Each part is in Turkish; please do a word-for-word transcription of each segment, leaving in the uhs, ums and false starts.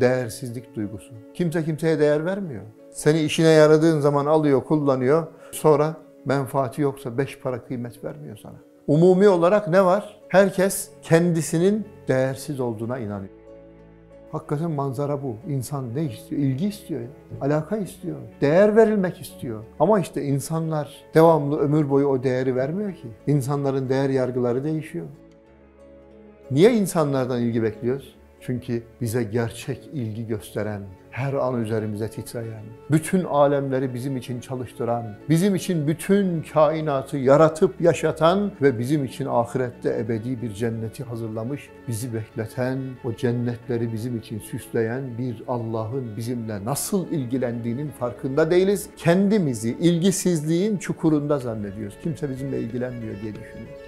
değersizlik duygusu. Kimse kimseye değer vermiyor. Seni işine yaradığın zaman alıyor, kullanıyor. Sonra menfaati yoksa beş para kıymet vermiyor sana. Umumi olarak ne var? Herkes kendisinin değersiz olduğuna inanıyor. Hakikaten manzara bu. İnsan ne istiyor? İlgi istiyor, alaka istiyor, değer verilmek istiyor. Ama işte insanlar devamlı ömür boyu o değeri vermiyor ki. İnsanların değer yargıları değişiyor. Niye insanlardan ilgi bekliyoruz? Çünkü bize gerçek ilgi gösteren, her an üzerimize titreyen, bütün alemleri bizim için çalıştıran, bizim için bütün kainatı yaratıp yaşatan ve bizim için ahirette ebedi bir cenneti hazırlamış, bizi bekleten, o cennetleri bizim için süsleyen bir Allah'ın bizimle nasıl ilgilendiğinin farkında değiliz. Kendimizi ilgisizliğin çukurunda zannediyoruz. Kimse bizimle ilgilenmiyor diye düşünüyoruz.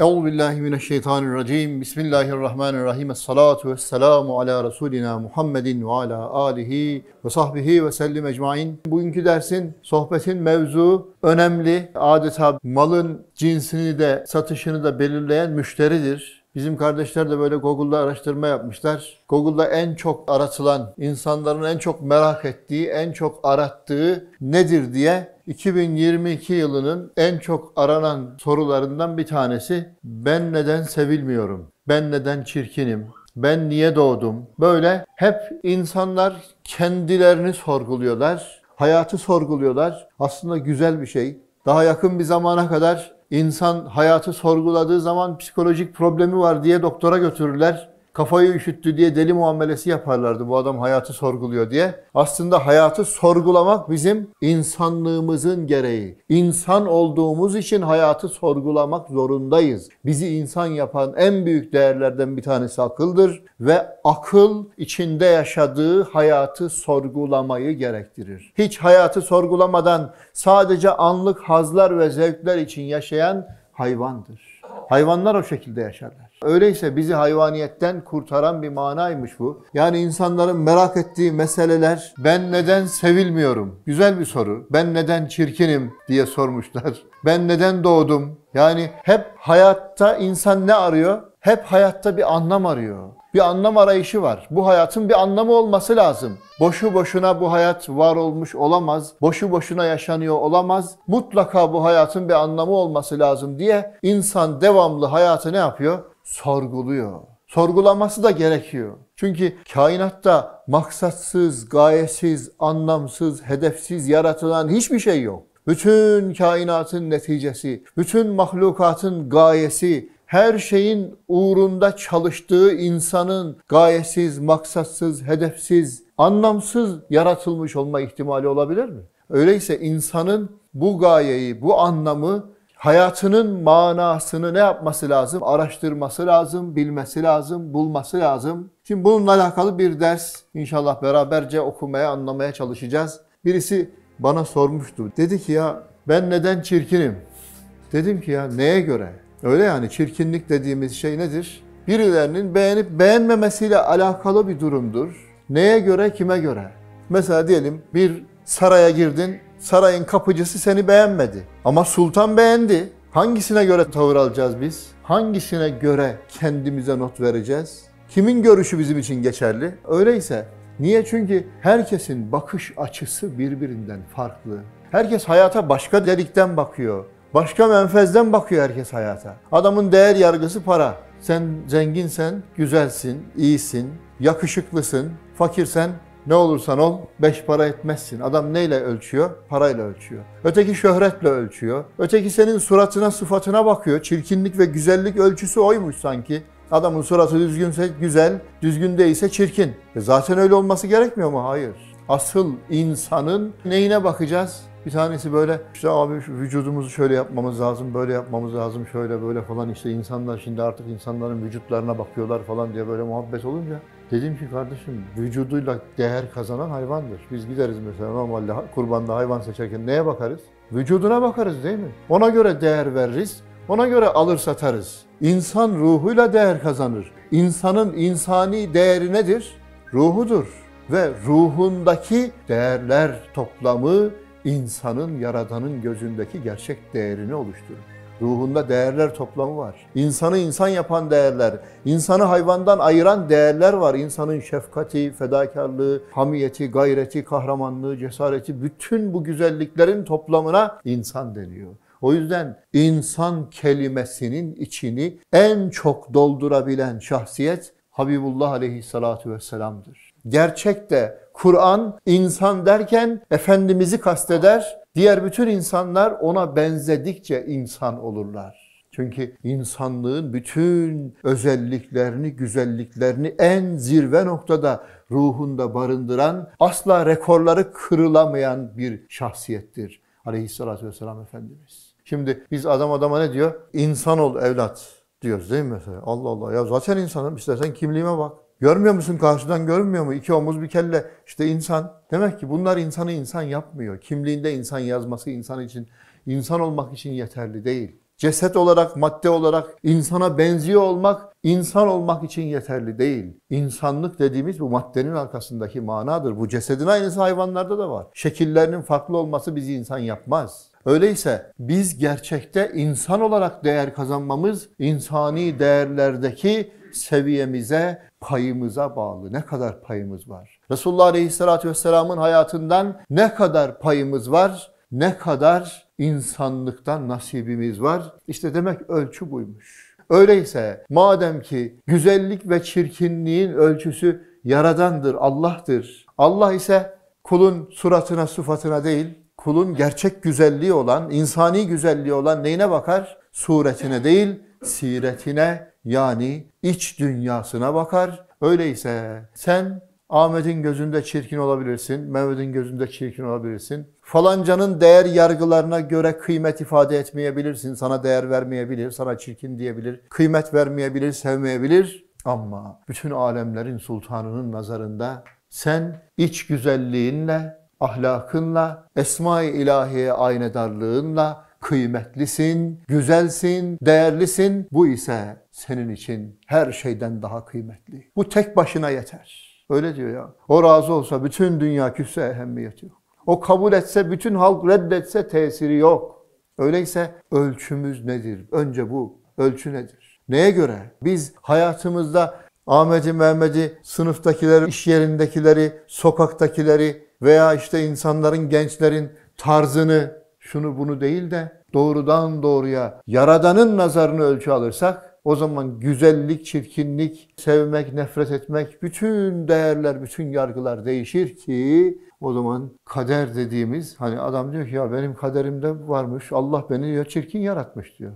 Euzubillahimineşşeytanirracim. Bismillahirrahmanirrahim. Esselatu vesselamu ala Resulina Muhammedin ve ala alihi ve sahbihi ve sellim ecmain. Bugünkü dersin, sohbetin mevzu önemli. Adeta malın cinsini de satışını da belirleyen müşteridir. Bizim kardeşler de böyle Google'da araştırma yapmışlar. Google'da en çok aratılan, insanların en çok merak ettiği, en çok arattığı nedir diye iki bin yirmi iki yılının en çok aranan sorularından bir tanesi ben neden sevilmiyorum, ben neden çirkinim, ben niye doğdum? Böyle hep insanlar kendilerini sorguluyorlar, hayatı sorguluyorlar. Aslında güzel bir şey. Daha yakın bir zamana kadar insan hayatı sorguladığı zaman psikolojik problemi var diye doktora götürürler. Kafayı üşüttü diye deli muamelesi yaparlardı, bu adam hayatı sorguluyor diye. Aslında hayatı sorgulamak bizim insanlığımızın gereği. İnsan olduğumuz için hayatı sorgulamak zorundayız. Bizi insan yapan en büyük değerlerden bir tanesi akıldır ve akıl içinde yaşadığı hayatı sorgulamayı gerektirir. Hiç hayatı sorgulamadan sadece anlık hazlar ve zevkler için yaşayan hayvandır. Hayvanlar o şekilde yaşarlar. Öyleyse bizi hayvaniyetten kurtaran bir manaymış bu. Yani insanların merak ettiği meseleler, ben neden sevilmiyorum? Güzel bir soru. Ben neden çirkinim diye sormuşlar. Ben neden doğdum? Yani hep hayatta insan ne arıyor? Hep hayatta bir anlam arıyor. Bir anlam arayışı var. Bu hayatın bir anlamı olması lazım. Boşu boşuna bu hayat var olmuş olamaz. Boşu boşuna yaşanıyor olamaz. Mutlaka bu hayatın bir anlamı olması lazım diye insan devamlı hayatı ne yapıyor? Sorguluyor. Sorgulaması da gerekiyor. Çünkü kainatta maksatsız, gayesiz, anlamsız, hedefsiz yaratılan hiçbir şey yok. Bütün kainatın neticesi, bütün mahlukatın gayesi, her şeyin uğrunda çalıştığı insanın gayesiz, maksatsız, hedefsiz, anlamsız yaratılmış olma ihtimali olabilir mi? Öyleyse insanın bu gayeyi, bu anlamı, hayatının manasını ne yapması lazım? Araştırması lazım, bilmesi lazım, bulması lazım. Şimdi bununla alakalı bir ders inşallah beraberce okumaya, anlamaya çalışacağız. Birisi bana sormuştu. Dedi ki ya ben neden çirkinim? Dedim ki ya neye göre? Öyle yani çirkinlik dediğimiz şey nedir? Birilerinin beğenip beğenmemesiyle alakalı bir durumdur. Neye göre, kime göre? Mesela diyelim bir saraya girdin, sarayın kapıcısı seni beğenmedi. Ama sultan beğendi. Hangisine göre tavır alacağız biz? Hangisine göre kendimize not vereceğiz? Kimin görüşü bizim için geçerli? Öyleyse. Niye? Çünkü herkesin bakış açısı birbirinden farklı. Herkes hayata başka delikten bakıyor. Başka menfezden bakıyor herkes hayata. Adamın değer yargısı para. Sen zenginsen, güzelsin, iyisin, yakışıklısın, fakirsen ne olursan ol beş para etmezsin. Adam neyle ölçüyor? Parayla ölçüyor. Öteki şöhretle ölçüyor. Öteki senin suratına, sıfatına bakıyor. Çirkinlik ve güzellik ölçüsü oymuş sanki. Adamın suratı düzgünse güzel, düzgün değilse çirkin. E zaten öyle olması gerekmiyor mu? Hayır. Asıl insanın neyine bakacağız? Bir tanesi böyle işte abi vücudumuzu şöyle yapmamız lazım, böyle yapmamız lazım, şöyle böyle falan işte insanlar şimdi artık insanların vücutlarına bakıyorlar falan diye böyle muhabbet olunca dedim ki kardeşim vücuduyla değer kazanan hayvandır. Biz gideriz mesela normalde kurbanda hayvan seçerken neye bakarız? Vücuduna bakarız değil mi? Ona göre değer veririz, ona göre alır satarız. İnsan ruhuyla değer kazanır. İnsanın insani değeri nedir? Ruhudur ve ruhundaki değerler toplamı insanın, Yaradan'ın gözündeki gerçek değerini oluşturur. Ruhunda değerler toplamı var. İnsanı insan yapan değerler, insanı hayvandan ayıran değerler var. İnsanın şefkati, fedakarlığı, hamiyeti, gayreti, kahramanlığı, cesareti, bütün bu güzelliklerin toplamına insan deniyor. O yüzden insan kelimesinin içini en çok doldurabilen şahsiyet Habibullah aleyhissalatu vesselam'dır. Gerçekte Kur'an insan derken Efendimiz'i kasteder. Diğer bütün insanlar ona benzedikçe insan olurlar. Çünkü insanlığın bütün özelliklerini, güzelliklerini en zirve noktada ruhunda barındıran, asla rekorları kırılamayan bir şahsiyettir aleyhissalatü vesselam Efendimiz. Şimdi biz adam adama ne diyor? İnsan ol evlat diyoruz değil mi mesela? Allah Allah, ya zaten insanım, istersen kimliğime bak. Görmüyor musun, karşıdan görünmüyor mu? İki omuz bir kelle, işte insan. Demek ki bunlar insanı insan yapmıyor. Kimliğinde insan yazması insan için, insan olmak için yeterli değil. Ceset olarak, madde olarak insana benziyor olmak, insan olmak için yeterli değil. İnsanlık dediğimiz bu maddenin arkasındaki manadır. Bu cesedin aynısı hayvanlarda da var. Şekillerinin farklı olması bizi insan yapmaz. Öyleyse biz gerçekte insan olarak değer kazanmamız, insani değerlerdeki seviyemize, payımıza bağlı. Ne kadar payımız var? Resulullah Aleyhisselatü Vesselam'ın hayatından ne kadar payımız var? Ne kadar insanlıktan nasibimiz var? İşte demek ölçü buymuş. Öyleyse madem ki güzellik ve çirkinliğin ölçüsü Yaradan'dır, Allah'tır. Allah ise kulun suratına, sıfatına değil, kulun gerçek güzelliği olan, insani güzelliği olan neyine bakar? Suretine değil, siretine, yani iç dünyasına bakar. Öyleyse sen Ahmet'in gözünde çirkin olabilirsin, Mehmet'in gözünde çirkin olabilirsin. Falancanın değer yargılarına göre kıymet ifade etmeyebilirsin. Sana değer vermeyebilir, sana çirkin diyebilir, kıymet vermeyebilir, sevmeyebilir. Ama bütün alemlerin sultanının nazarında sen iç güzelliğinle, ahlakınla, Esma-i İlahiye aynedarlığınla kıymetlisin, güzelsin, değerlisin. Bu ise senin için her şeyden daha kıymetli. Bu tek başına yeter. Öyle diyor ya. O razı olsa bütün dünya küsse ehemmiyeti yok. O kabul etse, bütün halk reddetse tesiri yok. Öyleyse ölçümüz nedir? Önce bu. Ölçü nedir? Neye göre? Biz hayatımızda Ahmet'i, Mehmet'i, sınıftakileri, iş yerindekileri, sokaktakileri veya işte insanların, gençlerin tarzını, şunu bunu değil de doğrudan doğruya Yaradan'ın nazarını ölçü alırsak, o zaman güzellik, çirkinlik, sevmek, nefret etmek, bütün değerler, bütün yargılar değişir ki o zaman kader dediğimiz, hani adam diyor ki ya benim kaderimde varmış, Allah beni diyor çirkin yaratmış diyor.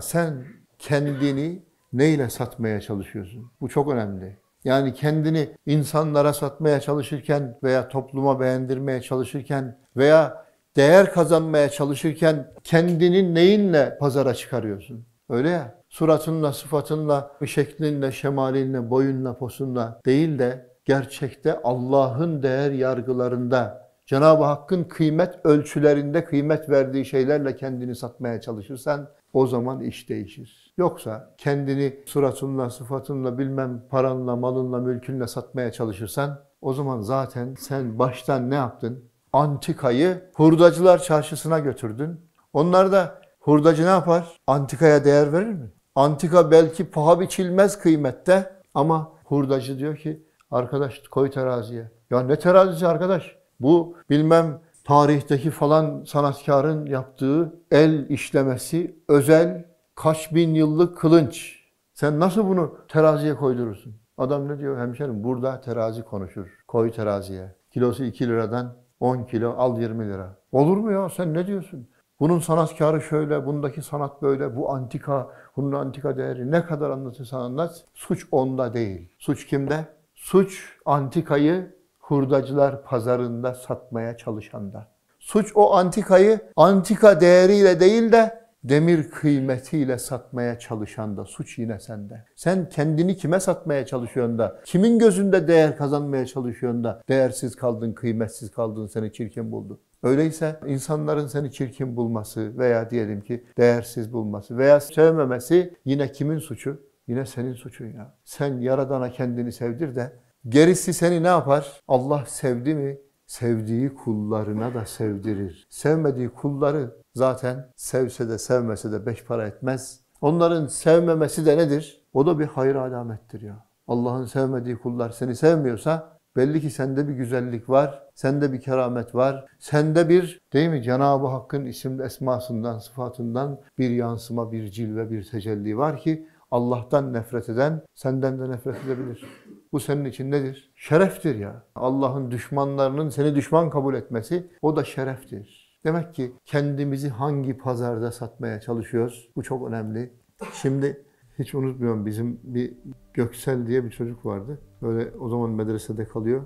Sen kendini neyle satmaya çalışıyorsun? Bu çok önemli. Yani kendini insanlara satmaya çalışırken veya topluma beğendirmeye çalışırken veya değer kazanmaya çalışırken kendini neyinle pazara çıkarıyorsun? Öyle ya, suratınla, sıfatınla, şeklinle, şemalinle, boyunla, posunla değil de gerçekte Allah'ın değer yargılarında, Cenab-ı Hakk'ın kıymet ölçülerinde kıymet verdiği şeylerle kendini satmaya çalışırsan o zaman iş değişir. Yoksa kendini suratınla, sıfatınla, bilmem paranla, malınla, mülkünle satmaya çalışırsan o zaman zaten sen baştan ne yaptın? Antikayı hurdacılar çarşısına götürdün. Onlar da hurdacı ne yapar? Antikaya değer verir mi? Antika belki paha biçilmez kıymette ama hurdacı diyor ki arkadaş koy teraziye. Ya ne terazisi arkadaş? Bu bilmem tarihteki falan sanatkarın yaptığı el işlemesi özel kaç bin yıllık kılınç. Sen nasıl bunu teraziye koydurursun? Adam ne diyor? Hemşerim burada terazi konuşur. Koy teraziye. Kilosu iki liradan on kilo al yirmi lira. Olur mu ya? Sen ne diyorsun? Bunun sanatkarı şöyle, bundaki sanat böyle, bu antika, bunun antika değeri ne kadar anlatırsan anlat. Suç onda değil. Suç kimde? Suç antikayı hurdacılar pazarında satmaya çalışanda. Suç o antikayı antika değeriyle değil de demir kıymetiyle satmaya çalışanda. Suç yine sende. Sen kendini kime satmaya çalışıyorsun da, kimin gözünde değer kazanmaya çalışıyorsun da değersiz kaldın, kıymetsiz kaldın, seni çirkin buldu. Öyleyse insanların seni çirkin bulması veya diyelim ki değersiz bulması veya sevmemesi yine kimin suçu? Yine senin suçun ya. Sen Yaradan'a kendini sevdir de gerisi seni ne yapar? Allah sevdi mi? sevdiği kullarına da sevdirir. Sevmediği kulları zaten sevse de sevmese de beş para etmez. Onların sevmemesi de nedir? O da bir hayır alamettir ya. Allah'ın sevmediği kullar seni sevmiyorsa belli ki sende bir güzellik var, sende bir keramet var, sende bir değil mi Cenab-ı Hakk'ın isim esmasından, sıfatından bir yansıma, bir cilve, bir tecelli var ki Allah'tan nefret eden senden de nefret edebilir. Bu senin için nedir? Şereftir ya. Allah'ın düşmanlarının seni düşman kabul etmesi o da şereftir. Demek ki kendimizi hangi pazarda satmaya çalışıyoruz? Bu çok önemli. Şimdi hiç unutmuyorum, bizim bir Göksel diye bir çocuk vardı. Böyle o zaman medresede kalıyor.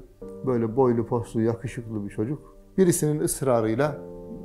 Böyle boylu poslu, yakışıklı bir çocuk. Birisinin ısrarıyla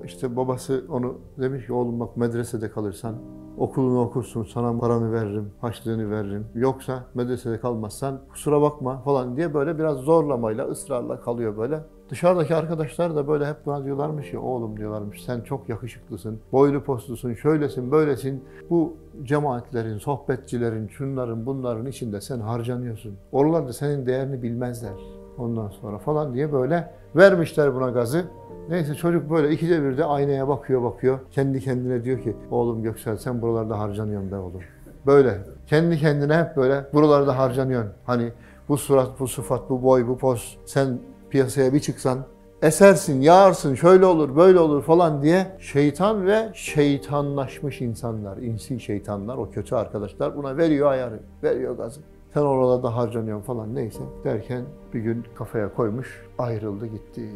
işte babası onu demiş ki oğlum bak medresede kalırsan okulunu okursun, sana paranı veririm, haçlığını veririm. Yoksa medresede kalmazsan kusura bakma falan diye böyle biraz zorlamayla, ısrarla kalıyor böyle. Dışarıdaki arkadaşlar da böyle hep buna diyorlarmış ya, oğlum diyorlarmış sen çok yakışıklısın, boylu poslusun, şöylesin, böylesin. Bu cemaatlerin, sohbetçilerin, şunların, bunların içinde sen harcanıyorsun. Oralar da senin değerini bilmezler ondan sonra falan diye böyle vermişler buna gazı. Neyse çocuk böyle ikide bir de aynaya bakıyor bakıyor. Kendi kendine diyor ki oğlum Göksel sen buralarda harcanıyorsun be oğlum. Böyle kendi kendine hep böyle buralarda harcanıyorsun. Hani bu surat, bu sıfat, bu boy, bu poz sen piyasaya bir çıksan esersin, yağarsın, şöyle olur, böyle olur falan diye şeytan ve şeytanlaşmış insanlar, insi şeytanlar, o kötü arkadaşlar buna veriyor ayarı, veriyor gazı. Sen oralarda harcanıyorsun falan neyse derken bir gün kafaya koymuş, ayrıldı gitti.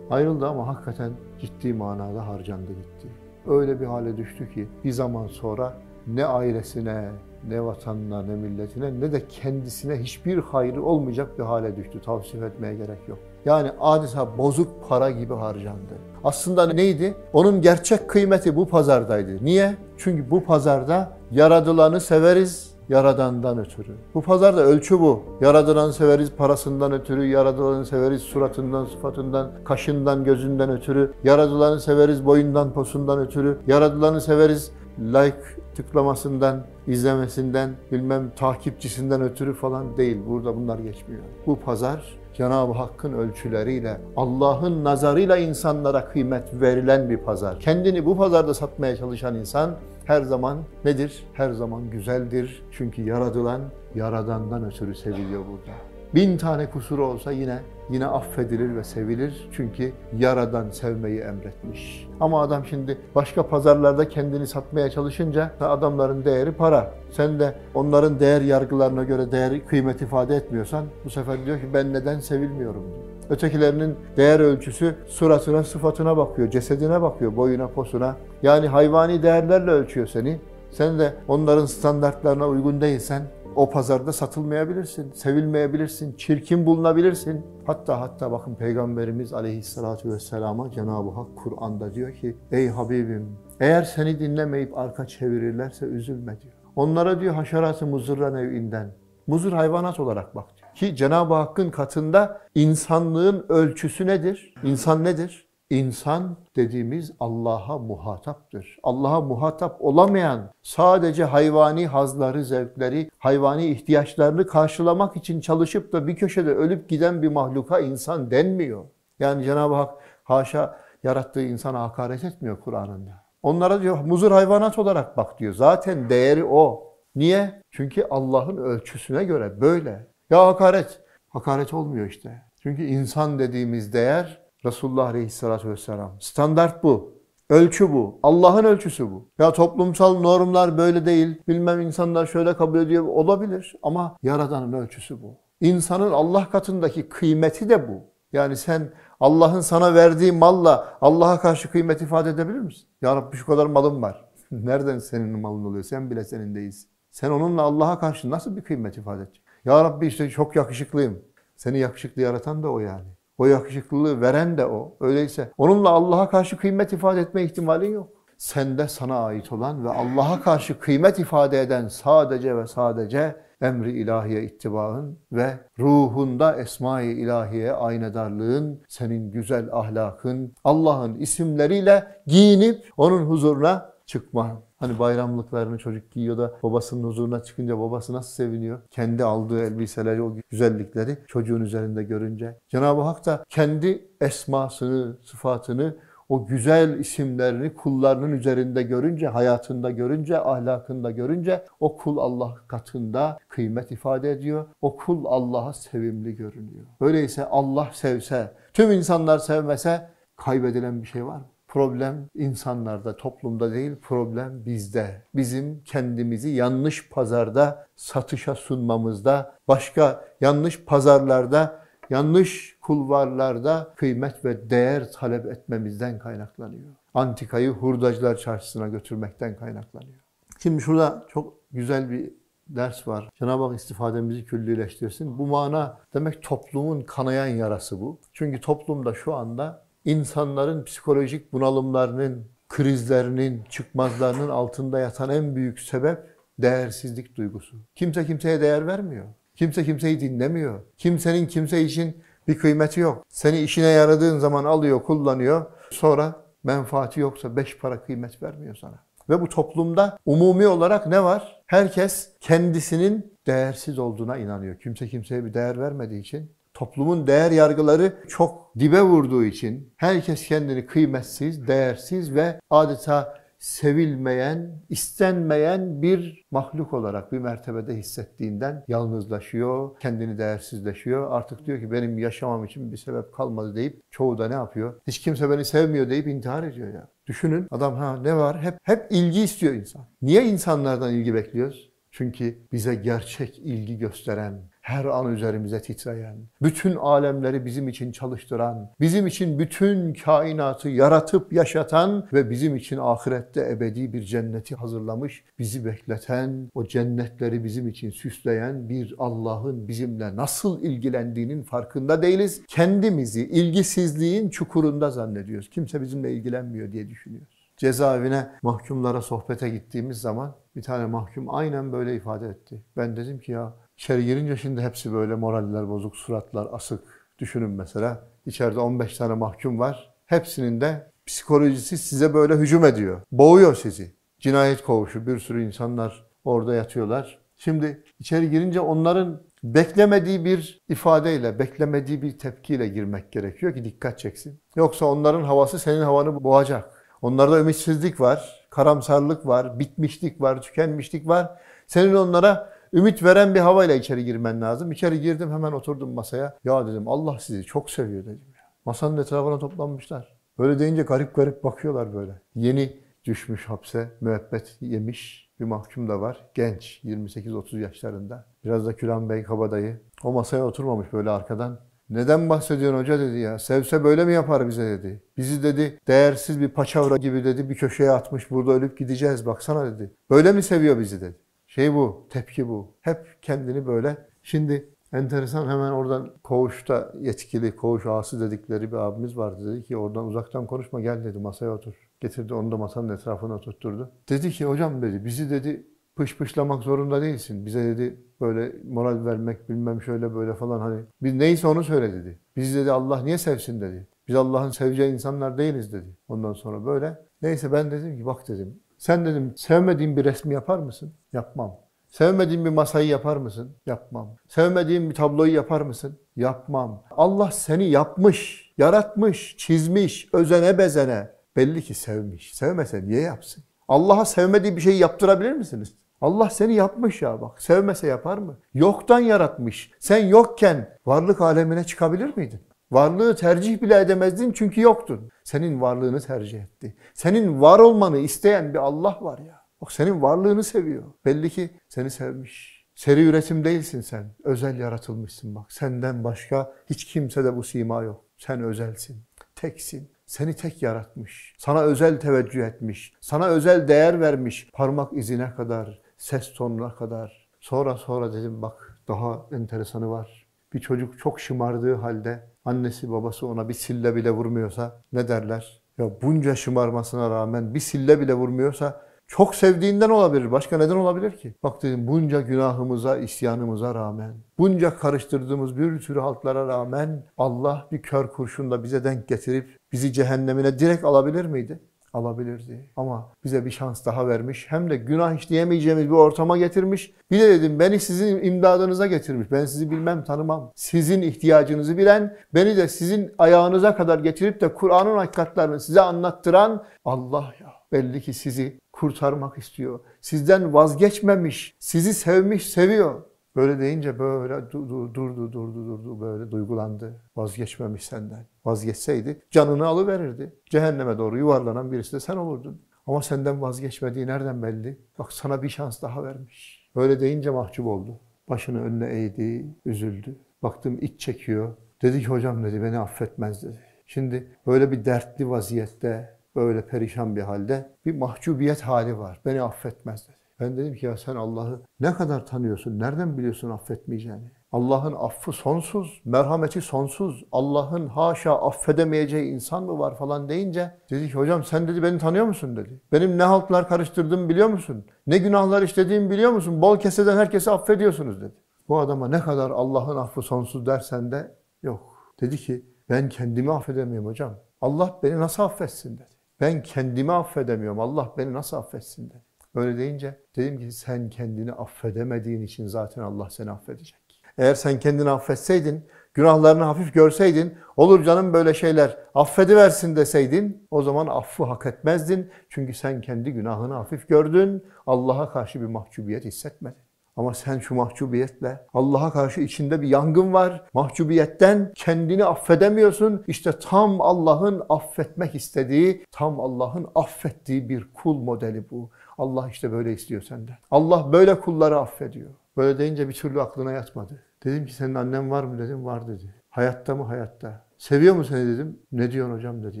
Ayrıldı ama hakikaten ciddi manada harcandı gitti. Öyle bir hale düştü ki bir zaman sonra ne ailesine, ne vatanına, ne milletine, ne de kendisine hiçbir hayrı olmayacak bir hale düştü. Tavsif etmeye gerek yok. Yani adeta bozuk para gibi harcandı. Aslında neydi? Onun gerçek kıymeti bu pazardaydı. Niye? Çünkü bu pazarda yaradılanı severiz, Yaradan'dan ötürü. Bu pazarda ölçü bu. Yaradılanı severiz parasından ötürü, yaradılanı severiz suratından, sıfatından, kaşından, gözünden ötürü, yaradılanı severiz boyundan, posundan ötürü, yaradılanı severiz like tıklamasından, izlemesinden, bilmem takipçisinden ötürü falan değil. Burada bunlar geçmiyor. Bu pazar Cenab-ı Hakk'ın ölçüleriyle, Allah'ın nazarıyla insanlara kıymet verilen bir pazar. Kendini bu pazarda satmaya çalışan insan her zaman nedir? Her zaman güzeldir. Çünkü yaradılan, Yaradan'dan ötürü seviliyor burada. Bin tane kusuru olsa yine yine affedilir ve sevilir. Çünkü Yaradan sevmeyi emretmiş. Ama adam şimdi başka pazarlarda kendini satmaya çalışınca adamların değeri para. Sen de onların değer yargılarına göre değer kıymet ifade etmiyorsan bu sefer diyor ki ben neden sevilmiyorum diyor. Ötekilerinin değer ölçüsü suratına, sıfatına bakıyor, cesedine bakıyor, boyuna, posuna. Yani hayvani değerlerle ölçüyor seni. Sen de onların standartlarına uygun değilsen o pazarda satılmayabilirsin, sevilmeyebilirsin, çirkin bulunabilirsin. Hatta hatta bakın Peygamberimiz Aleyhisselatü Vesselam'a Cenab-ı Hak Kur'an'da diyor ki ey Habibim eğer seni dinlemeyip arka çevirirlerse üzülme diyor. Onlara diyor haşerat-ı muzırra nevinden, muzır hayvanat olarak bak diyor. Ki Cenab-ı Hakk'ın katında insanlığın ölçüsü nedir? İnsan nedir? İnsan dediğimiz Allah'a muhataptır. Allah'a muhatap olamayan, sadece hayvani hazları, zevkleri, hayvani ihtiyaçlarını karşılamak için çalışıp da bir köşede ölüp giden bir mahluka insan denmiyor. Yani Cenab-ı Hak haşa yarattığı insana hakaret etmiyor Kur'an'ında. Onlara diyor muzır hayvanat olarak bak diyor. Zaten değeri o. Niye? Çünkü Allah'ın ölçüsüne göre böyle. Ya hakaret? Hakaret olmuyor işte. Çünkü insan dediğimiz değer Resulullah Aleyhisselatü Vesselam. Standart bu. Ölçü bu. Allah'ın ölçüsü bu. Ya toplumsal normlar böyle değil. Bilmem insanlar şöyle kabul ediyor. Olabilir ama Yaradan'ın ölçüsü bu. İnsanın Allah katındaki kıymeti de bu. Yani sen Allah'ın sana verdiği malla Allah'a karşı kıymet ifade edebilir misin? Ya Rabbi şu kadar malım var. Nereden senin malın oluyor? Sen bile senin değilsin. Sen onunla Allah'a karşı nasıl bir kıymet ifade edeceksin? Ya Rabbi işte çok yakışıklıyım. Seni yakışıklı yaratan da o yani. O yakışıklılığı veren de o. Öyleyse onunla Allah'a karşı kıymet ifade etme ihtimalin yok. Sende sana ait olan ve Allah'a karşı kıymet ifade eden sadece ve sadece emri ilahiye ittibaın ve ruhunda esma-i ilahiye aynadarlığın, senin güzel ahlakın, Allah'ın isimleriyle giyinip onun huzuruna çıkman. Hani bayramlıklarını çocuk giyiyor da babasının huzuruna çıkınca babası nasıl seviniyor? Kendi aldığı elbiseleri, o güzellikleri çocuğun üzerinde görünce. Cenab-ı Hak da kendi esmasını, sıfatını, o güzel isimlerini kullarının üzerinde görünce, hayatında görünce, ahlakında görünce o kul Allah katında kıymet ifade ediyor. O kul Allah'a sevimli görünüyor. Öyleyse Allah sevse, tüm insanlar sevmese kaybedilen bir şey var mı? Problem insanlarda, toplumda değil, problem bizde. Bizim kendimizi yanlış pazarda satışa sunmamızda, başka yanlış pazarlarda, yanlış kulvarlarda kıymet ve değer talep etmemizden kaynaklanıyor. Antikayı hurdacılar çarşısına götürmekten kaynaklanıyor. Şimdi şurada çok güzel bir ders var. Cenab-ı Hak istifademizi küllileştirsin. Bu mana demek toplumun kanayan yarası bu. Çünkü toplumda şu anda İnsanların psikolojik bunalımlarının, krizlerinin, çıkmazlarının altında yatan en büyük sebep değersizlik duygusu. Kimse kimseye değer vermiyor. Kimse kimseyi dinlemiyor. Kimsenin kimse için bir kıymeti yok. Seni işine yaradığın zaman alıyor, kullanıyor. Sonra menfaati yoksa beş para kıymet vermiyor sana. Ve bu toplumda umumi olarak ne var? Herkes kendisinin değersiz olduğuna inanıyor. Kimse kimseye bir değer vermediği için. Toplumun değer yargıları çok dibe vurduğu için herkes kendini kıymetsiz, değersiz ve adeta sevilmeyen, istenmeyen bir mahluk olarak bir mertebede hissettiğinden yalnızlaşıyor, kendini değersizleşiyor. Artık diyor ki benim yaşamam için bir sebep kalmadı deyip çoğu da ne yapıyor? Hiç kimse beni sevmiyor deyip intihar ediyor ya. Düşünün adam ha ne var? Hep hep ilgi istiyor insan. Niye insanlardan ilgi bekliyoruz? Çünkü bize gerçek ilgi gösteren, her an üzerimize titreyen, bütün alemleri bizim için çalıştıran, bizim için bütün kainatı yaratıp yaşatan ve bizim için ahirette ebedi bir cenneti hazırlamış, bizi bekleten, o cennetleri bizim için süsleyen bir Allah'ın bizimle nasıl ilgilendiğinin farkında değiliz. Kendimizi ilgisizliğin çukurunda zannediyoruz. Kimse bizimle ilgilenmiyor diye düşünüyoruz. Cezaevine mahkumlara sohbete gittiğimiz zaman bir tane mahkum aynen böyle ifade etti. Ben dedim ki ya içeri girince şimdi hepsi böyle moraller bozuk, suratlar asık. Düşünün mesela içeride on beş tane mahkum var. Hepsinin de psikolojisi size böyle hücum ediyor. Boğuyor sizi. Cinayet koğuşu, bir sürü insanlar orada yatıyorlar. Şimdi içeri girince onların beklemediği bir ifadeyle, beklemediği bir tepkiyle girmek gerekiyor ki dikkat çeksin. Yoksa onların havası senin havanı boğacak. Onlarda ümitsizlik var, karamsarlık var, bitmişlik var, tükenmişlik var. Senin onlara ümit veren bir havayla içeri girmen lazım. İçeri girdim, hemen oturdum masaya. Ya dedim Allah sizi çok seviyor dedim. Ya. Masanın etrafına toplanmışlar. Böyle deyince garip garip bakıyorlar böyle. Yeni düşmüş hapse, müebbet yemiş bir mahkum da var. Genç, yirmi sekiz otuz yaşlarında. Biraz da Külan Bey kabadayı. O masaya oturmamış böyle arkadan. Neden bahsediyorsun hoca dedi ya. Sevse böyle mi yapar bize dedi. Bizi dedi değersiz bir paçavra gibi dedi bir köşeye atmış. Burada ölüp gideceğiz baksana dedi. Böyle mi seviyor bizi dedi. Şey bu, tepki bu. Hep kendini böyle. Şimdi enteresan hemen oradan koğuşta yetkili, koğuş ağası dedikleri bir abimiz vardı. Dedi ki oradan uzaktan konuşma gel dedi masaya otur. Getirdi onu da masanın etrafına oturtturdu. Dedi ki hocam dedi bizi dedi pış pışlamak zorunda değilsin. Bize dedi böyle moral vermek bilmem şöyle böyle falan hani. Biz neyse onu söyle dedi. Biz dedi Allah niye sevsin dedi. Biz Allah'ın seveceği insanlar değiliz dedi. Ondan sonra böyle. Neyse ben dedim ki bak dedim. Sen dedim sevmediğin bir resmi yapar mısın? Yapmam. Sevmediğin bir masayı yapar mısın? Yapmam. Sevmediğin bir tabloyu yapar mısın? Yapmam. Allah seni yapmış, yaratmış, çizmiş, özene bezene. Belli ki sevmiş. Sevmese niye yapsın? Allah'a sevmediği bir şeyi yaptırabilir misiniz? Allah seni yapmış ya bak. Sevmese yapar mı? Yoktan yaratmış. Sen yokken varlık alemine çıkabilir miydin? Varlığı tercih bile edemezdin çünkü yoktun. Senin varlığını tercih etti. Senin var olmanı isteyen bir Allah var ya. Bak senin varlığını seviyor. Belli ki seni sevmiş. Seri üretim değilsin sen. Özel yaratılmışsın bak. Senden başka hiç kimsede bu sima yok. Sen özelsin. Teksin. Seni tek yaratmış. Sana özel teveccüh etmiş. Sana özel değer vermiş. Parmak izine kadar, ses tonuna kadar. Sonra sonra dedim bak daha enteresanı var. Bir çocuk çok şımardığı halde annesi babası ona bir sille bile vurmuyorsa ne derler? Ya bunca şımarmasına rağmen bir sille bile vurmuyorsa çok sevdiğinden olabilir. Başka neden olabilir ki? Bak dedim bunca günahımıza, isyanımıza rağmen, bunca karıştırdığımız bir sürü haltlara rağmen Allah bir kör kurşunla bize denk getirip bizi cehennemine direkt alabilir miydi? alabilirdi. Ama bize bir şans daha vermiş. Hem de günah işleyemeyeceğimiz bir ortama getirmiş. Bir de dedim beni sizin imdadınıza getirmiş. Ben sizi bilmem, tanımam. Sizin ihtiyacınızı bilen, beni de sizin ayağınıza kadar getirip de Kur'an'ın hakikatlerini size anlattıran Allah ya. Belli ki sizi kurtarmak istiyor. Sizden vazgeçmemiş. Sizi sevmiş, seviyor. Böyle deyince böyle durdu, durdu, durdu, durdu, böyle duygulandı. Vazgeçmemiş senden. Vazgeçseydi canını alıverirdi. Cehenneme doğru yuvarlanan birisi de sen olurdun. Ama senden vazgeçmediği nereden belli? Bak sana bir şans daha vermiş. Böyle deyince mahcup oldu. Başını önüne eğdi, üzüldü. Baktım iç çekiyor. Dedi ki hocam dedi beni affetmez dedi. Şimdi böyle bir dertli vaziyette, böyle perişan bir halde bir mahcubiyet hali var. Beni affetmez dedi. Ben dedim ki ya sen Allah'ı ne kadar tanıyorsun, nereden biliyorsun affetmeyeceğini? Allah'ın affı sonsuz, merhameti sonsuz. Allah'ın haşa affedemeyeceği insan mı var falan deyince dedi ki hocam sen dedi beni tanıyor musun dedi. Benim ne haltlar karıştırdığımı biliyor musun? Ne günahlar işlediğimi biliyor musun? Bol keseden herkesi affediyorsunuz dedi. Bu adama ne kadar Allah'ın affı sonsuz dersen de yok. Dedi ki ben kendimi affedemiyorum hocam. Allah beni nasıl affetsin dedi. Ben kendimi affedemiyorum. Allah beni nasıl affetsin dedi. Öyle deyince dedim ki sen kendini affedemediğin için zaten Allah seni affedecek. Eğer sen kendini affetseydin, günahlarını hafif görseydin, olur canım böyle şeyler affediversin deseydin, o zaman affı hak etmezdin. Çünkü sen kendi günahını hafif gördün, Allah'a karşı bir mahcubiyet hissetmedin. Ama sen şu mahcubiyetle Allah'a karşı içinde bir yangın var. Mahcubiyetten kendini affedemiyorsun. İşte tam Allah'ın affetmek istediği, tam Allah'ın affettiği bir kul modeli bu. Allah işte böyle istiyor senden. Allah böyle kulları affediyor. Böyle deyince bir türlü aklına yatmadı. Dedim ki senin annen var mı dedim. Var dedi. Hayatta mı? Hayatta. Seviyor mu seni dedim. Ne diyorsun hocam dedi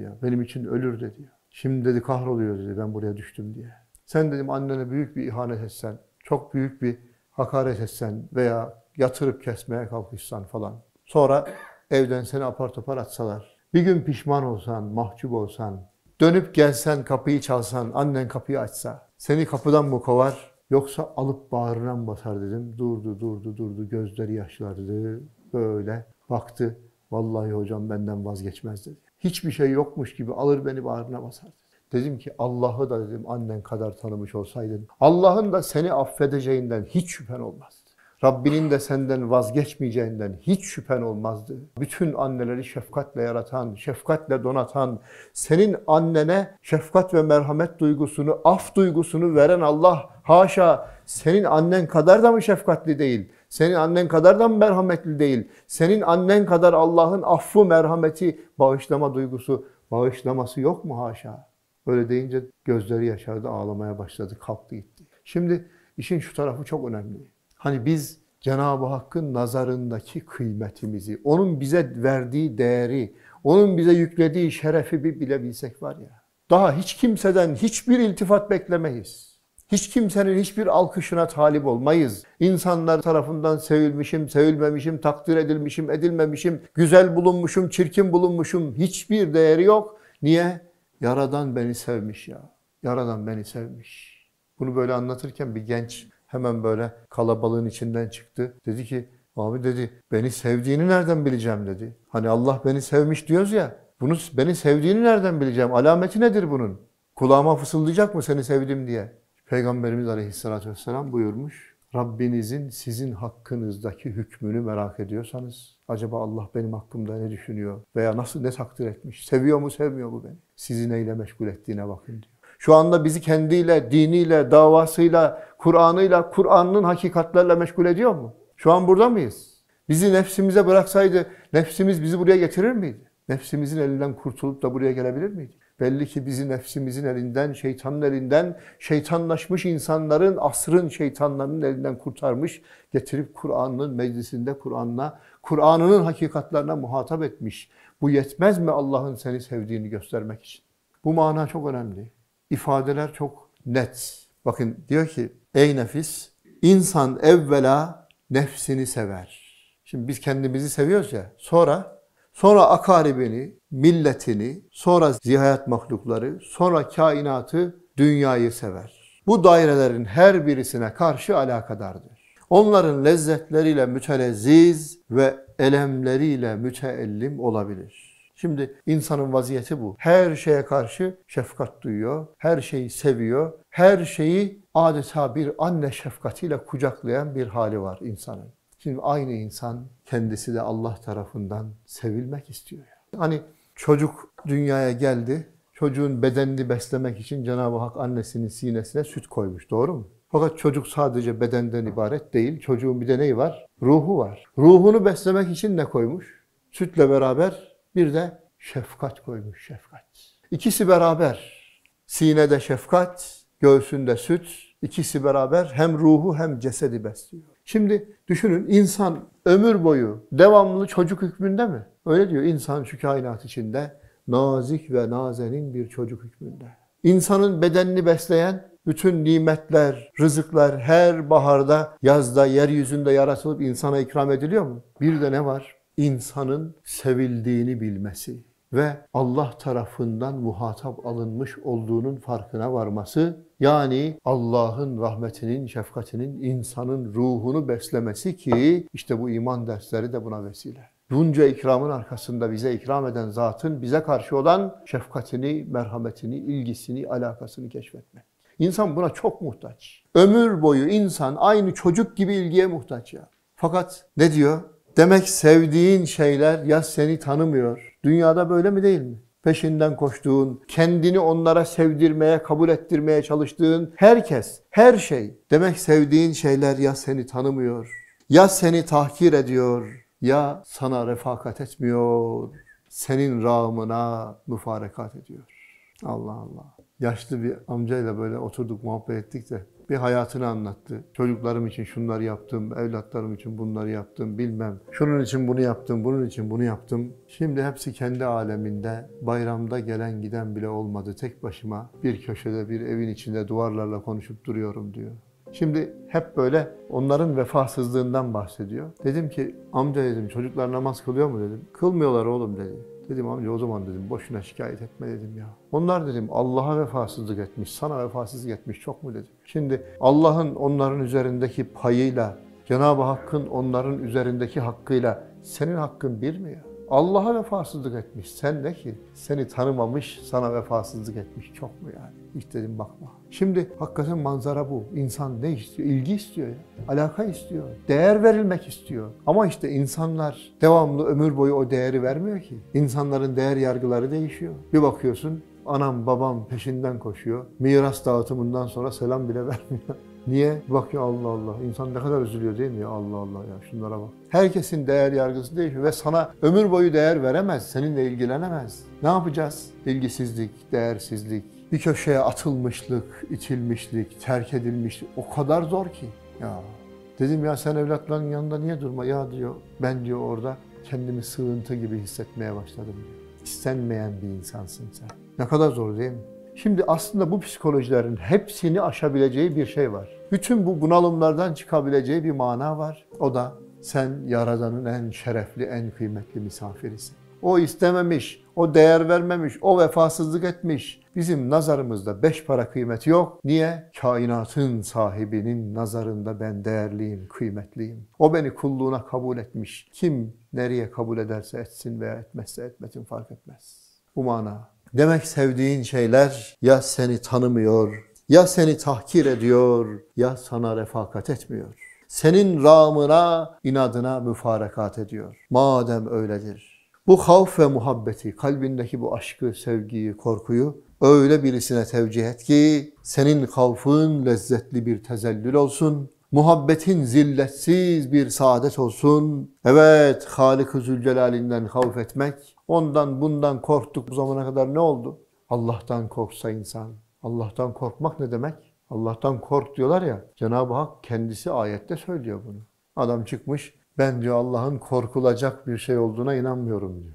ya. Benim için ölür dedi. Şimdi dedi kahroluyor dedi ben buraya düştüm diye. Sen dedim annene büyük bir ihanet etsen, çok büyük bir hakaret etsen veya yatırıp kesmeye kalkışsan falan. Sonra evden seni apar topar atsalar. Bir gün pişman olsan, mahcup olsan, dönüp gelsen kapıyı çalsan, annen kapıyı açsa seni kapıdan mı kovar yoksa alıp bağrına mı basar dedim. Durdu, durdu, durdu. Gözleri yaşlardı. Böyle baktı. Vallahi hocam benden vazgeçmez dedi. Hiçbir şey yokmuş gibi alır beni bağrına basardı. Dedim ki Allah'ı da dedim annen kadar tanımış olsaydın, Allah'ın da seni affedeceğinden hiç şüphen olmazdı. Rabbinin de senden vazgeçmeyeceğinden hiç şüphen olmazdı. Bütün anneleri şefkatle yaratan, şefkatle donatan, senin annene şefkat ve merhamet duygusunu, af duygusunu veren Allah haşa senin annen kadar da mı şefkatli değil? Senin annen kadar da mı merhametli değil? Senin annen kadar Allah'ın affı, merhameti, bağışlama duygusu, bağışlaması yok mu haşa? Öyle deyince gözleri yaşardı, ağlamaya başladı, kalktı gitti. Şimdi işin şu tarafı çok önemli. Hani biz Cenab-ı Hakk'ın nazarındaki kıymetimizi, onun bize verdiği değeri, onun bize yüklediği şerefi bir bilebilsek var ya, daha hiç kimseden hiçbir iltifat beklemeyiz. Hiç kimsenin hiçbir alkışına talip olmayız. İnsanlar tarafından sevilmişim, sevilmemişim, takdir edilmişim, edilmemişim, güzel bulunmuşum, çirkin bulunmuşum, hiçbir değeri yok. Niye? Yaradan beni sevmiş ya. Yaradan beni sevmiş. Bunu böyle anlatırken bir genç hemen böyle kalabalığın içinden çıktı. Dedi ki, abi dedi, beni sevdiğini nereden bileceğim dedi. Hani Allah beni sevmiş diyoruz ya, bunu beni sevdiğini nereden bileceğim? Alameti nedir bunun? Kulağıma fısıldayacak mı seni sevdim diye? Peygamberimiz Aleyhisselatü Vesselam buyurmuş, Rabbinizin sizin hakkınızdaki hükmünü merak ediyorsanız, acaba Allah benim hakkımda ne düşünüyor veya nasıl, ne takdir etmiş, seviyor mu, sevmiyor mu beni? Sizi neyle meşgul ettiğine bakın diyor. Şu anda bizi kendiyle, diniyle, davasıyla, Kur'an'ıyla, Kur'an'ın hakikatlerle meşgul ediyor mu? Şu an burada mıyız? Bizi nefsimize bıraksaydı, nefsimiz bizi buraya getirir miydi? Nefsimizin elinden kurtulup da buraya gelebilir miydi? Belli ki bizi nefsimizin elinden, şeytanın elinden, şeytanlaşmış insanların, asrın şeytanlarının elinden kurtarmış, getirip Kur'an'ın meclisinde Kur'an'la, Kur'an'ın hakikatlerine muhatap etmiş. Bu yetmez mi Allah'ın seni sevdiğini göstermek için? Bu mana çok önemli. İfadeler çok net. Bakın diyor ki, ey nefis, insan evvela nefsini sever. Şimdi biz kendimizi seviyoruz ya, sonra... Sonra akaribini, milletini, sonra zihayat mahlukları, sonra kainatı, dünyayı sever. Bu dairelerin her birisine karşı alakadardır. Onların lezzetleriyle mütelezziz ve elemleriyle müteellim olabilir. Şimdi insanın vaziyeti bu. Her şeye karşı şefkat duyuyor, her şeyi seviyor, her şeyi adeta bir anne şefkatiyle kucaklayan bir hali var insanın. Şimdi aynı insan kendisi de Allah tarafından sevilmek istiyor. Hani çocuk dünyaya geldi, çocuğun bedenini beslemek için Cenab-ı Hak annesinin sinesine süt koymuş, doğru mu? Fakat çocuk sadece bedenden ibaret değil, çocuğun bir de neyi var? Ruhu var. Ruhunu beslemek için ne koymuş? Sütle beraber bir de şefkat koymuş, şefkat. İkisi beraber, sinede şefkat, göğsünde süt, ikisi beraber hem ruhu hem cesedi besliyor. Şimdi düşünün, insan ömür boyu devamlı çocuk hükmünde mi? Öyle diyor, insan şu kainat içinde nazik ve nazenin bir çocuk hükmünde. İnsanın bedenini besleyen bütün nimetler, rızıklar her baharda, yazda, yeryüzünde yaratılıp insana ikram ediliyor mu? Bir de ne var? İnsanın sevildiğini bilmesi ve Allah tarafından muhatap alınmış olduğunun farkına varması, yani Allah'ın rahmetinin, şefkatinin insanın ruhunu beslemesi ki işte bu iman dersleri de buna vesile. Bunca ikramın arkasında bize ikram eden zatın bize karşı olan şefkatini, merhametini, ilgisini, alakasını keşfetmek. İnsan buna çok muhtaç. Ömür boyu insan aynı çocuk gibi ilgiye muhtaç ya. Fakat ne diyor? Demek sevdiğin şeyler ya seni tanımıyor. Dünyada böyle mi değil mi? Peşinden koştuğun, kendini onlara sevdirmeye, kabul ettirmeye çalıştığın herkes, her şey. Demek sevdiğin şeyler ya seni tanımıyor, ya seni tahkir ediyor, ya sana refakat etmiyor, senin rağmına müfarekat ediyor. Allah Allah. Yaşlı bir amcayla böyle oturduk, muhabbet ettik de bir hayatını anlattı. Çocuklarım için şunları yaptım, evlatlarım için bunları yaptım, bilmem. Şunun için bunu yaptım, bunun için bunu yaptım. Şimdi hepsi kendi aleminde, bayramda gelen giden bile olmadı. Tek başıma bir köşede, bir evin içinde duvarlarla konuşup duruyorum diyor. Şimdi hep böyle onların vefasızlığından bahsediyor. Dedim ki, amca dedim, çocuklar namaz kılıyor mu dedim. Kılmıyorlar oğlum dedi. Dedim amca o zaman dedim boşuna şikayet etme dedim ya. Onlar dedim Allah'a vefasızlık etmiş, sana vefasızlık etmiş çok mu dedim. Şimdi Allah'ın onların üzerindeki payıyla, Cenab-ı Hakk'ın onların üzerindeki hakkıyla senin hakkın bir mi ya? Allah'a vefasızlık etmiş, sen ne ki? Seni tanımamış, sana vefasızlık etmiş çok mu yani? Hiç dedim bakma. Şimdi hakikaten manzara bu. İnsan ne istiyor? İlgi istiyor, alaka istiyor, değer verilmek istiyor. Ama işte insanlar devamlı ömür boyu o değeri vermiyor ki. İnsanların değer yargıları değişiyor. Bir bakıyorsun, anam babam peşinden koşuyor. Miras dağıtımından sonra selam bile vermiyor. Niye? Bak ya Allah Allah. İnsan ne kadar üzülüyor değil mi ya? Allah Allah ya. Şunlara bak. Herkesin değer yargısı değişiyor ve sana ömür boyu değer veremez. Seninle ilgilenemez. Ne yapacağız? İlgisizlik, değersizlik, bir köşeye atılmışlık, itilmişlik, terk edilmişlik. O kadar zor ki. Ya dedim ya sen evlatların yanında niye durma? Ya diyor ben diyor orada kendimi sığıntı gibi hissetmeye başladım diyor. İstenmeyen bir insansın sen. Ne kadar zor değil mi? Şimdi aslında bu psikolojilerin hepsini aşabileceği bir şey var. Bütün bu bunalımlardan çıkabileceği bir mana var. O da sen Yaradan'ın en şerefli, en kıymetli misafirisin. O istememiş, o değer vermemiş, o vefasızlık etmiş. Bizim nazarımızda beş para kıymeti yok. Niye? Kainatın sahibinin nazarında ben değerliyim, kıymetliyim. O beni kulluğuna kabul etmiş. Kim nereye kabul ederse etsin veya etmezse etmesin fark etmez. Bu mana. Demek sevdiğin şeyler ya seni tanımıyor, ya seni tahkir ediyor, ya sana refakat etmiyor. Senin rağmına, inadına müfarekat ediyor. Madem öyledir. Bu havf ve muhabbeti, kalbindeki bu aşkı, sevgiyi, korkuyu öyle birisine tevcih et ki senin havfın lezzetli bir tezellül olsun. Muhabbetin zilletsiz bir saadet olsun. Evet, Halık-ı Zülcelal'inden havf etmek. Ondan bundan korktuk bu zamana kadar ne oldu? Allah'tan korksa insan. Allah'tan korkmak ne demek? Allah'tan kork diyorlar ya. Cenab-ı Hak kendisi ayette söylüyor bunu. Adam çıkmış, ben diyor Allah'ın korkulacak bir şey olduğuna inanmıyorum diyor.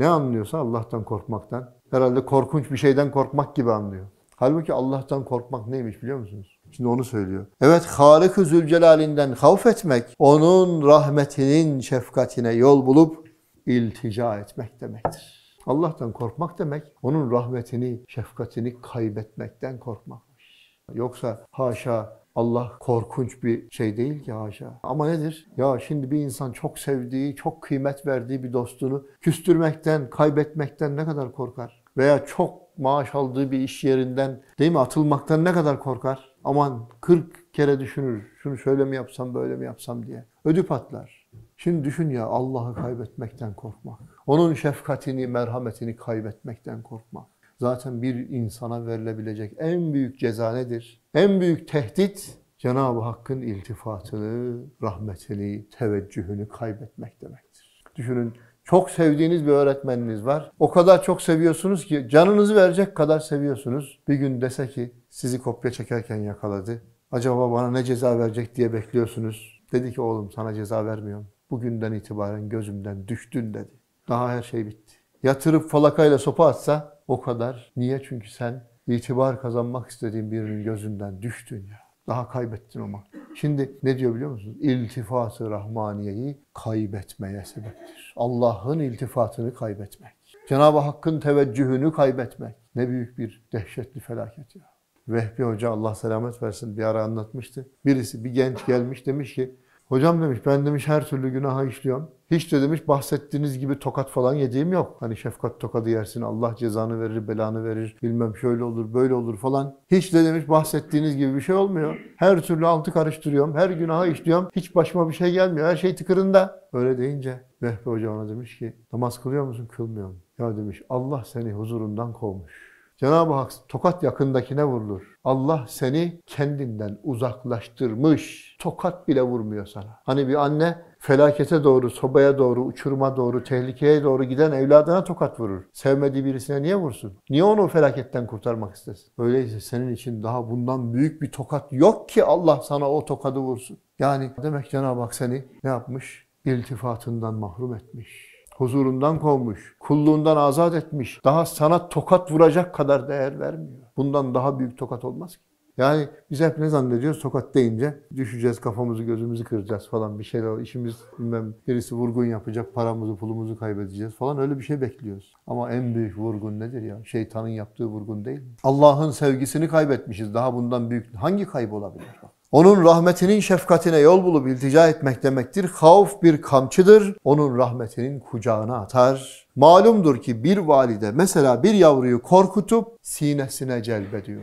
Ne anlıyorsa Allah'tan korkmaktan. Herhalde korkunç bir şeyden korkmak gibi anlıyor. Halbuki Allah'tan korkmak neymiş biliyor musunuz? Şimdi onu söylüyor. Evet, Halık-ı Zülcelal'inden havf etmek, onun rahmetinin şefkatine yol bulup iltica etmek demektir. Allah'tan korkmak demek, onun rahmetini, şefkatini kaybetmekten korkmakmış. Yoksa haşa Allah korkunç bir şey değil ki haşa. Ama nedir? Ya şimdi bir insan çok sevdiği, çok kıymet verdiği bir dostunu küstürmekten, kaybetmekten ne kadar korkar? Veya çok maaş aldığı bir iş yerinden, değil mi, atılmaktan ne kadar korkar? Aman kırk kere düşünür, şunu şöyle mi yapsam, böyle mi yapsam diye. Ödü patlar. Şimdi düşün ya, Allah'ı kaybetmekten korkmak. Onun şefkatini, merhametini kaybetmekten korkmak. Zaten bir insana verilebilecek en büyük ceza nedir? En büyük tehdit, Cenab-ı Hakk'ın iltifatını, rahmetini, teveccühünü kaybetmek demektir. Düşünün, çok sevdiğiniz bir öğretmeniniz var. O kadar çok seviyorsunuz ki, canınızı verecek kadar seviyorsunuz. Bir gün dese ki, sizi kopya çekerken yakaladı. Acaba bana ne ceza verecek diye bekliyorsunuz. Dedi ki, oğlum sana ceza vermiyorum. Bugünden itibaren gözümden düştün dedi. Daha her şey bitti. Yatırıp falakayla sopa atsa o kadar. Niye? Çünkü sen itibar kazanmak istediğin birinin gözünden düştün ya. Daha kaybettin ama. Şimdi ne diyor biliyor musunuz? İltifat-ı Rahmaniye'yi kaybetmeye sebeptir. Allah'ın iltifatını kaybetmek. Cenab-ı Hakk'ın teveccühünü kaybetmek. Ne büyük bir dehşetli felaket ya. Vehbi Hoca, Allah selamet versin, bir ara anlatmıştı. Birisi, bir genç gelmiş, demiş ki, hocam demiş, ben demiş her türlü günaha işliyorum. Hiç de demiş bahsettiğiniz gibi tokat falan yediğim yok. Hani şefkat tokadı yersin, Allah cezanı verir, belanı verir, bilmem şöyle olur, böyle olur falan. Hiç de demiş bahsettiğiniz gibi bir şey olmuyor. Her türlü altı karıştırıyorum, her günaha işliyorum, hiç başıma bir şey gelmiyor, her şey tıkırında. Öyle deyince Vehbi Hoca ona demiş ki, namaz kılıyor musun? Kılmıyorum. Ya demiş, Allah seni huzurundan kovmuş. Cenab-ı Hak tokat yakındakine vurulur. Allah seni kendinden uzaklaştırmış. Tokat bile vurmuyor sana. Hani bir anne felakete doğru, sobaya doğru, uçuruma doğru, tehlikeye doğru giden evladına tokat vurur. Sevmediği birisine niye vursun? Niye onu felaketten kurtarmak istesin? Öyleyse senin için daha bundan büyük bir tokat yok ki Allah sana o tokadı vursun. Yani demek Cenab-ı Hak seni ne yapmış? İltifatından mahrum etmiş. Huzurundan kovmuş, kulluğundan azat etmiş. Daha sana tokat vuracak kadar değer vermiyor. Bundan daha büyük tokat olmaz ki. Yani biz hep ne zannediyoruz? Tokat deyince düşeceğiz, kafamızı, gözümüzü kıracağız falan bir şeyler. İşimiz bilmem, birisi vurgun yapacak, paramızı, pulumuzu kaybedeceğiz falan, öyle bir şey bekliyoruz. Ama en büyük vurgun nedir ya? Şeytanın yaptığı vurgun değil mi? Allah'ın sevgisini kaybetmişiz. Daha bundan büyük hangi kayıp olabilir? Onun rahmetinin şefkatine yol bulup iltica etmek demektir. Havf bir kamçıdır. Onun rahmetinin kucağına atar. Malumdur ki bir valide mesela bir yavruyu korkutup sinesine celbediyor.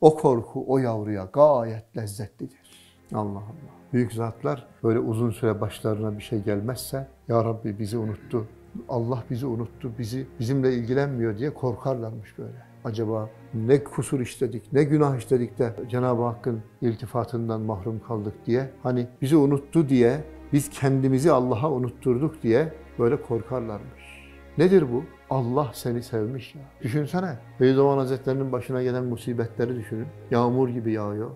O korku o yavruya gayet lezzetlidir. Allah Allah. Büyük zatlar böyle uzun süre başlarına bir şey gelmezse, ya Rabbi bizi unuttu, Allah bizi unuttu, bizi bizimle ilgilenmiyor diye korkarlarmış böyle. Acaba ne kusur işledik, ne günah işledik de Cenab-ı Hakk'ın iltifatından mahrum kaldık diye, hani bizi unuttu diye, biz kendimizi Allah'a unutturduk diye böyle korkarlarmış. Nedir bu? Allah seni sevmiş ya. Düşünsene, Bediüzzaman Hazretleri'nin başına gelen musibetleri düşünün. Yağmur gibi yağıyor.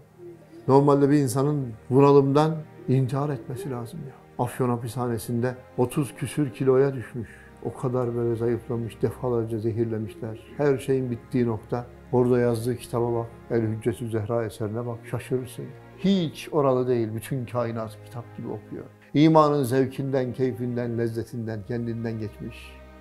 Normalde bir insanın bunalımdan intihar etmesi lazım ya. Afyon hapishanesinde otuz küsür kiloya düşmüş. O kadar böyle zayıflamış, defalarca zehirlemişler. Her şeyin bittiği nokta. Orada yazdığı kitaba bak, El-Hüccetü Zehra eserine bak, şaşırırsın. Hiç oralı değil, bütün kainat kitap gibi okuyor. İmanın zevkinden, keyfinden, lezzetinden, kendinden geçmiş.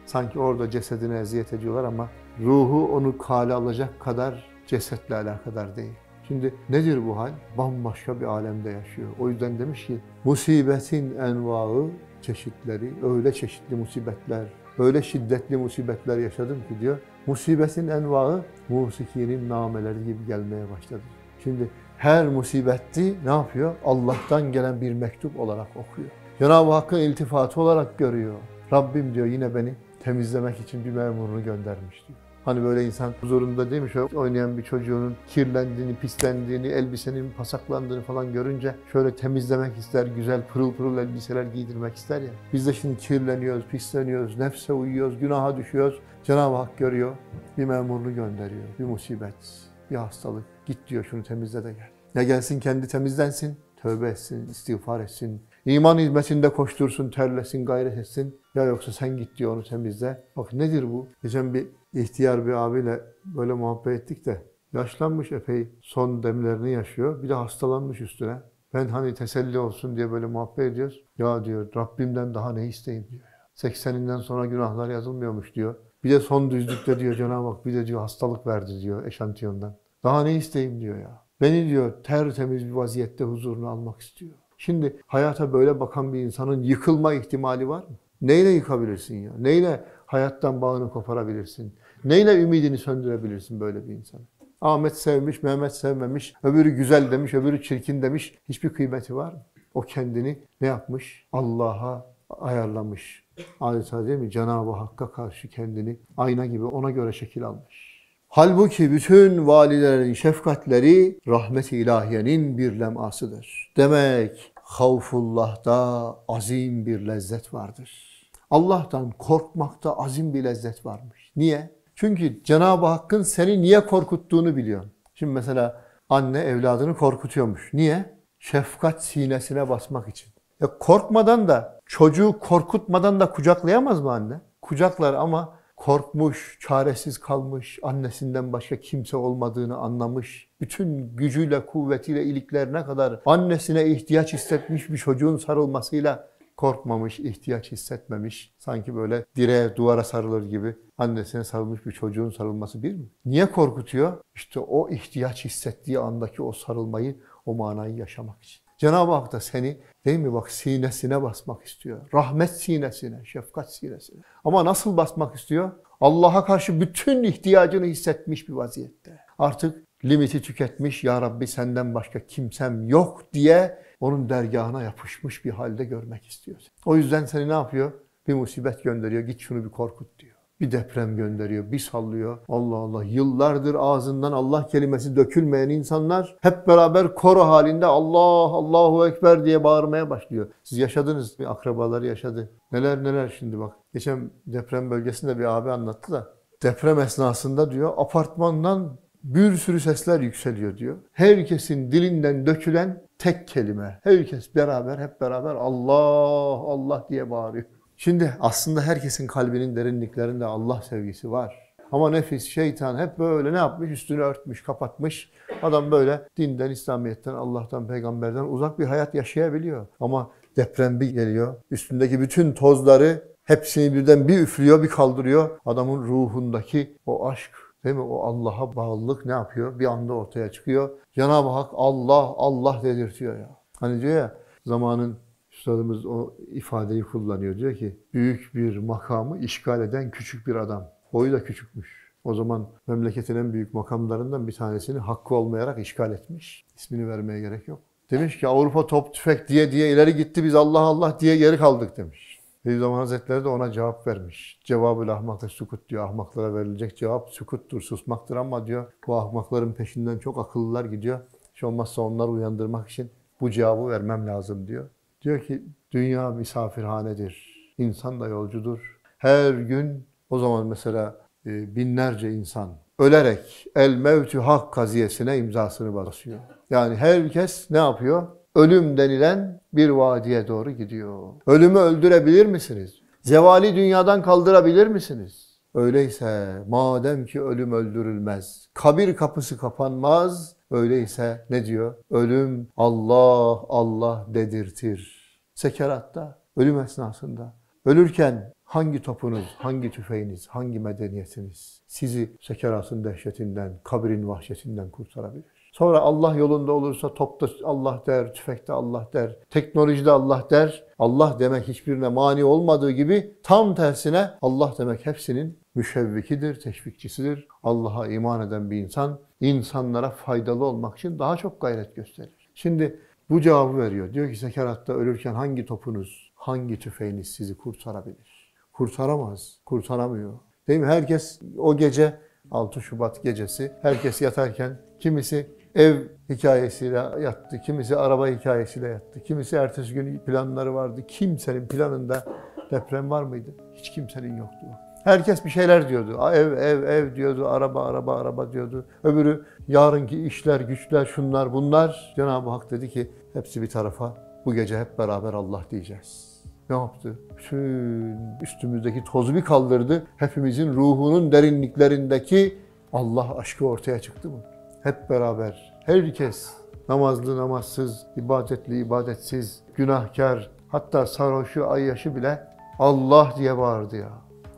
Sanki orada cesedine eziyet ediyorlar ama ruhu onu kale alacak kadar cesetle alakadar değil. Şimdi nedir bu hal? Bambaşka bir alemde yaşıyor. O yüzden demiş ki, musibetin envağı, çeşitleri, öyle çeşitli musibetler, öyle şiddetli musibetler yaşadım ki diyor, musibetin envağı musiki'nin nameleri gibi gelmeye başladı. Şimdi her musibeti ne yapıyor? Allah'tan gelen bir mektup olarak okuyor. Cenab-ı Hakk'ın iltifatı olarak görüyor. Rabbim diyor yine beni temizlemek için bir memurunu göndermiş diyor. Hani böyle insan huzurunda değil mi? Şöyle oynayan bir çocuğunun kirlendiğini, pislendiğini, elbisenin pasaklandığını falan görünce şöyle temizlemek ister, güzel pırıl pırıl elbiseler giydirmek ister ya. Biz de şimdi kirleniyoruz, pisleniyoruz, nefse uyuyoruz, günaha düşüyoruz. Cenab-ı Hak görüyor, bir memurunu gönderiyor, bir musibet, bir hastalık. Git diyor şunu temizle de gel. Ya gelsin kendi temizlensin, tövbe etsin, istiğfar etsin. İman hizmetinde koştursun, terlesin, gayret etsin. Ya yoksa sen git diyor onu temizle. Bak nedir bu? Geçen bir ihtiyar bir abiyle böyle muhabbet ettik de yaşlanmış epey, son demlerini yaşıyor. Bir de hastalanmış üstüne. Ben hani teselli olsun diye böyle muhabbet ediyoruz. Ya diyor Rabbimden daha ne isteyeyim diyor. sekseninden sonra günahlar yazılmıyormuş diyor. Bir de son düzlükte diyor Cenab-ı Hak bir de diyor hastalık verdi diyor eşantiyondan. Daha ne isteyeyim diyor ya. Beni diyor tertemiz bir vaziyette huzuruna almak istiyor. Şimdi hayata böyle bakan bir insanın yıkılma ihtimali var mı? Neyle yıkabilirsin ya? Neyle hayattan bağını koparabilirsin? Neyle ümidini söndürebilirsin böyle bir insanı? Ahmet sevmiş, Mehmet sevmemiş, öbürü güzel demiş, öbürü çirkin demiş. Hiçbir kıymeti var mı? O kendini ne yapmış? Allah'a ayarlamış. Adeta değil mi? Cenab-ı Hakk'a karşı kendini ayna gibi ona göre şekil almış. Halbuki bütün valilerin şefkatleri rahmet-i ilahiyenin bir lemasıdır. Demek havfullah'ta azim bir lezzet vardır. Allah'tan korkmakta azim bir lezzet varmış. Niye? Çünkü Cenab-ı Hakk'ın seni niye korkuttuğunu biliyorsun. Şimdi mesela anne evladını korkutuyormuş. Niye? Şefkat sinesine basmak için. Ya korkmadan da, çocuğu korkutmadan da kucaklayamaz mı anne? Kucaklar ama korkmuş, çaresiz kalmış, annesinden başka kimse olmadığını anlamış, bütün gücüyle, kuvvetiyle, iliklerine kadar annesine ihtiyaç hissetmiş bir çocuğun sarılmasıyla korkmamış, ihtiyaç hissetmemiş. Sanki böyle direğe, duvara sarılır gibi annesine sarılmış bir çocuğun sarılması bir mi? Niye korkutuyor? İşte o ihtiyaç hissettiği andaki o sarılmayı, o manayı yaşamak için. Cenab-ı Hak da seni değil mi bak sinesine basmak istiyor. Rahmet sinesine, şefkat sinesine. Ama nasıl basmak istiyor? Allah'a karşı bütün ihtiyacını hissetmiş bir vaziyette. Artık limiti tüketmiş, ya Rabbi senden başka kimsem yok diye onun dergahına yapışmış bir halde görmek istiyor. O yüzden seni ne yapıyor? Bir musibet gönderiyor, git şunu bir korkut diyor. Bir deprem gönderiyor, bir sallıyor. Allah Allah, yıllardır ağzından Allah kelimesi dökülmeyen insanlar hep beraber koro halinde Allah, Allahu Ekber diye bağırmaya başlıyor. Siz yaşadınız, bir akrabaları yaşadı. Neler neler şimdi bak. Geçen deprem bölgesinde bir abi anlattı da, deprem esnasında diyor, apartmandan bir sürü sesler yükseliyor diyor. Herkesin dilinden dökülen tek kelime. Herkes beraber, hep beraber Allah, Allah diye bağırıyor. Şimdi aslında herkesin kalbinin derinliklerinde Allah sevgisi var. Ama nefis, şeytan hep böyle ne yapmış? Üstünü örtmüş, kapatmış. Adam böyle dinden, İslamiyet'ten, Allah'tan, peygamberden uzak bir hayat yaşayabiliyor. Ama deprem bir geliyor. Üstündeki bütün tozları hepsini birden bir üflüyor, bir kaldırıyor. Adamın ruhundaki o aşk, değil mi? O Allah'a bağlılık ne yapıyor? Bir anda ortaya çıkıyor. Cenab-ı Hak Allah, Allah dedirtiyor ya. Hani diyor ya, zamanın üstadımız o ifadeyi kullanıyor. Diyor ki, büyük bir makamı işgal eden küçük bir adam. Boyu da küçükmüş. O zaman memleketin en büyük makamlarından bir tanesini hakkı olmayarak işgal etmiş. İsmini vermeye gerek yok. Demiş ki, Avrupa top tüfek diye diye ileri gitti, biz Allah Allah diye geri kaldık demiş. Bediüzzaman Hazretleri de ona cevap vermiş. Cevabül ahmakta sukut diyor. Ahmaklara verilecek cevap sukuttur, susmaktır ama diyor, bu ahmakların peşinden çok akıllılar gidiyor. Hiç olmazsa onları uyandırmak için bu cevabı vermem lazım diyor. Diyor ki, dünya misafirhanedir, insan da yolcudur. Her gün, o zaman mesela binlerce insan ölerek el mevtü hak kaziyesine imzasını basıyor. Yani herkes ne yapıyor? Ölüm denilen bir vadiye doğru gidiyor. Ölümü öldürebilir misiniz? Zevali dünyadan kaldırabilir misiniz? Öyleyse madem ki ölüm öldürülmez, kabir kapısı kapanmaz, öyleyse ne diyor? Ölüm Allah, Allah dedirtir. Sekeratta, ölüm esnasında, ölürken hangi topunuz, hangi tüfeğiniz, hangi medeniyetiniz sizi sekeratın dehşetinden, kabrin vahşetinden kurtarabilir? Sonra Allah yolunda olursa topta Allah der, tüfekte Allah der, teknolojide Allah der. Allah demek hiçbirine mani olmadığı gibi tam tersine Allah demek hepsinin müşevvikidir, teşvikçisidir. Allah'a iman eden bir insan, insanlara faydalı olmak için daha çok gayret gösterir. Şimdi bu cevabı veriyor. Diyor ki, sekeratta ölürken hangi topunuz, hangi tüfeğiniz sizi kurtarabilir? Kurtaramaz, kurtaramıyor. Değil mi? Herkes o gece, altı Şubat gecesi, herkes yatarken kimisi ev hikayesiyle yattı, kimisi araba hikayesiyle yattı, kimisi ertesi gün planları vardı. Kimsenin planında deprem var mıydı? Hiç kimsenin yoktu. Herkes bir şeyler diyordu. Ev, ev, ev diyordu. Araba, araba, araba diyordu. Öbürü yarınki işler, güçler, şunlar, bunlar. Cenab-ı Hak dedi ki, hepsi bir tarafa. Bu gece hep beraber Allah diyeceğiz. Ne yaptı? Bütün üstümüzdeki tozu bir kaldırdı. Hepimizin ruhunun derinliklerindeki Allah aşkı ortaya çıktı mı? Hep beraber, herkes namazlı, namazsız, ibadetli, ibadetsiz, günahkar, hatta sarhoşu, ayyaşı bile Allah diye bağırdı ya.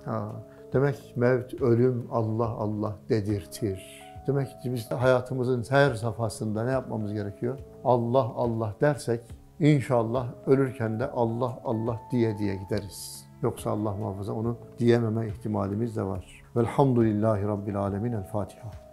Ha, demek mevt, ölüm Allah Allah dedirtir. Demek ki biz hayatımızın her safhasında ne yapmamız gerekiyor? Allah Allah dersek inşallah ölürken de Allah Allah diye diye gideriz. Yoksa Allah muhafaza onu diyememe ihtimalimiz de var. Velhamdülillahi Rabbil Alemin. El Fatiha.